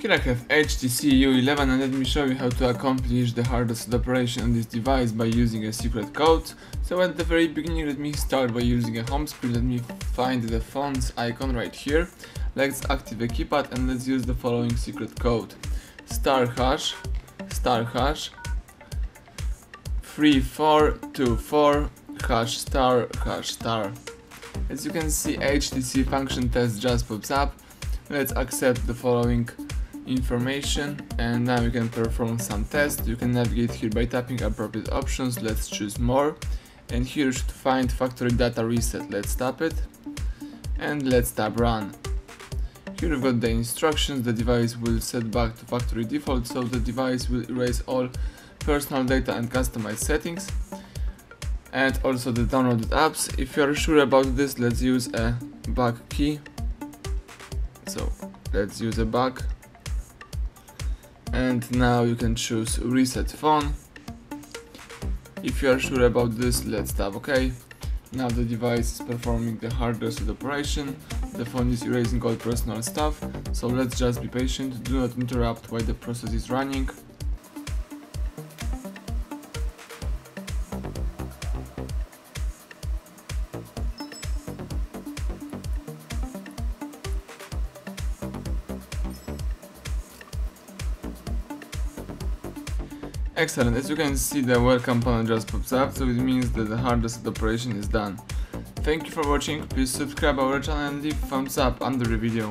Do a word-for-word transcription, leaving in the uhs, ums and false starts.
Here I have H T C U eleven and let me show you how to accomplish the hardest operation on this device by using a secret code. So at the very beginning, let me start by using a home screen. Let me find the phone's icon right here. Let's activate the keypad and let's use the following secret code: star hash star hash three four two four hash star hash star. As you can see, H T C function test just pops up. Let's accept the following information and now you can perform some tests. You can navigate here by tapping appropriate options. Let's choose more, and here you should find factory data reset. Let's tap it and let's tap run. Here you've got the instructions. The device will set back to factory default, so the device will erase all personal data and customized settings and also the downloaded apps. If you are sure about this, let's use a back key. So let's use a back. And now you can choose reset phone. If you are sure about this, let's tap OK. Now the device is performing the hard reset operation. The phone is erasing all personal stuff, so let's just be patient. Do not interrupt while the process is running. Excellent, as you can see, the welcome panel just pops up, so it means that the hard reset operation is done. Thank you for watching, please subscribe our channel and leave thumbs up under the video.